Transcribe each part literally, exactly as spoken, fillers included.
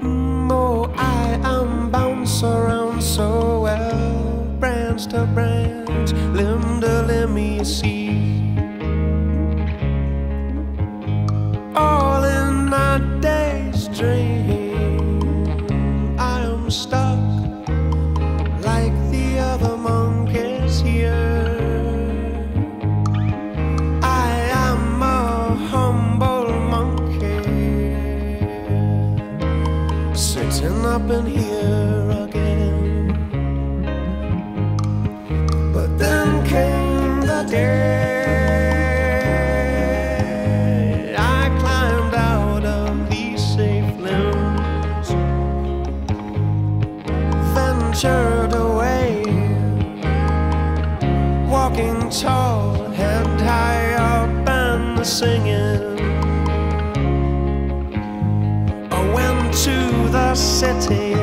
Mm, oh, I am bounced around so well, branch to branch, limb to limb, you see. All in my day's dream, I am stuck like the other monkeys here. Sitting up in here again. But then came the day I climbed out of these safe limbs, ventured away, walking tall, head high up and singing. To the city,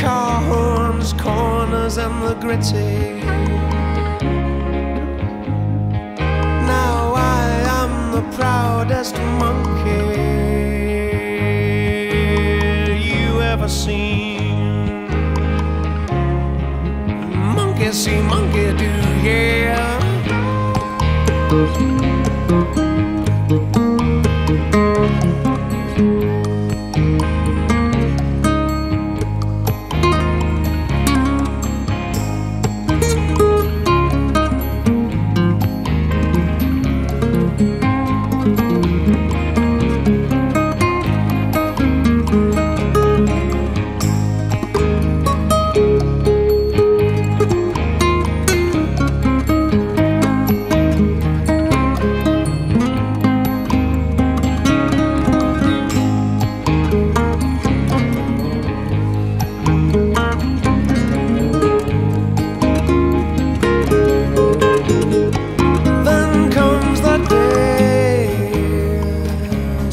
car horns, corners and the gritty. Now I am the proudest monkey you ever seen. Monkey see, monkey do, yeah.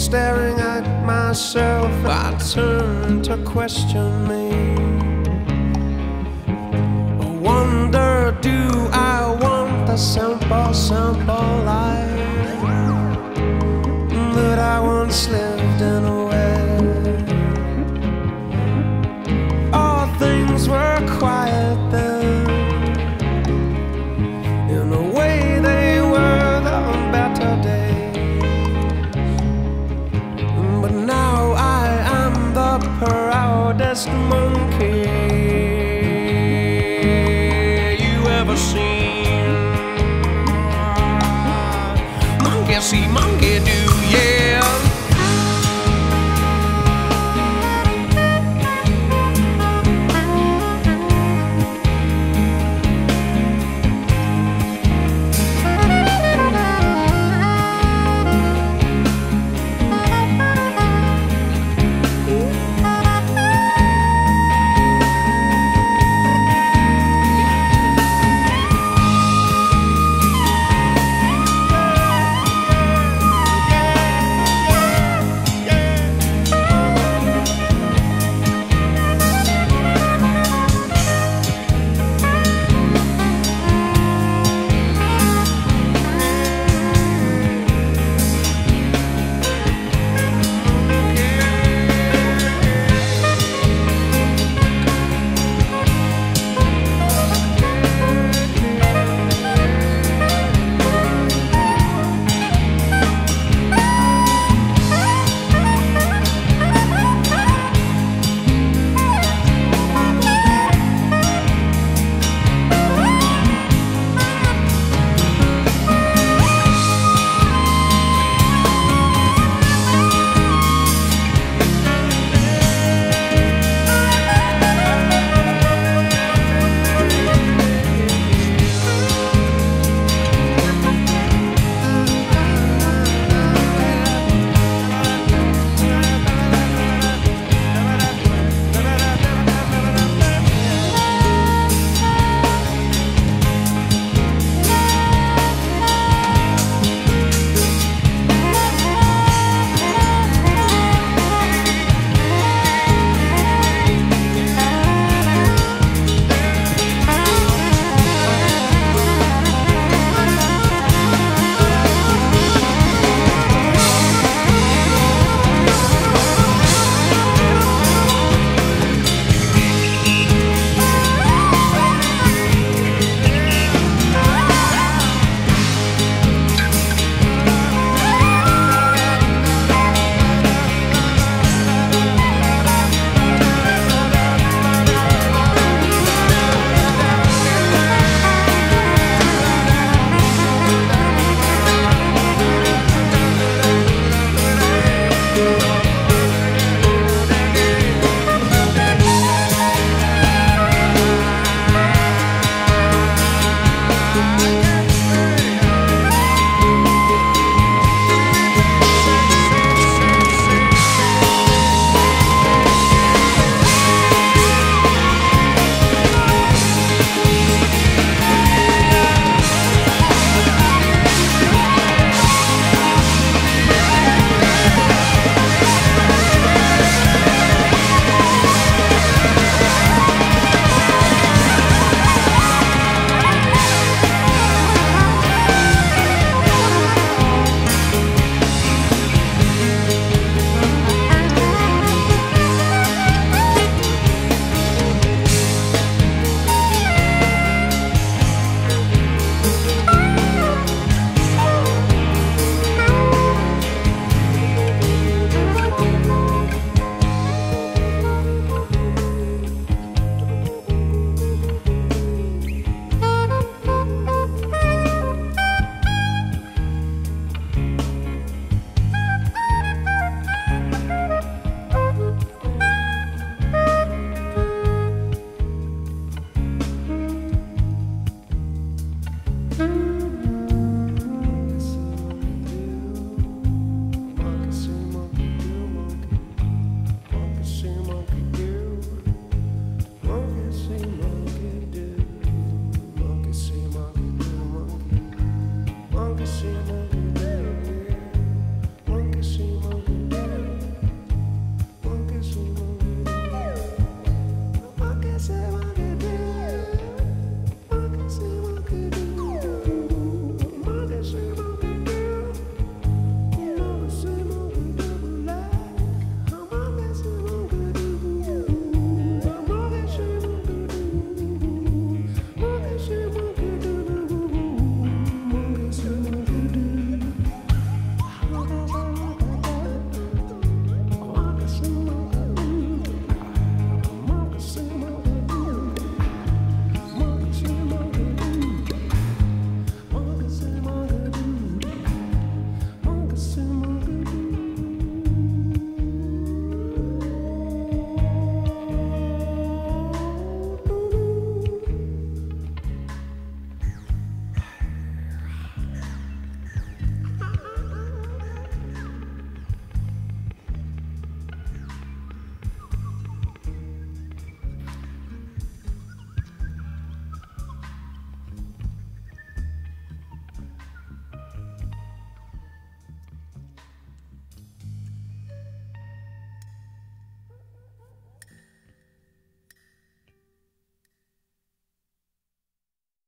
Staring at myself, I turn to question me. I wonder, do I want the simple, simple life that I once lived in a way? All things were quiet then, in a way they were the better days. Proudest monkey you ever seen. Monkey see, monkey do.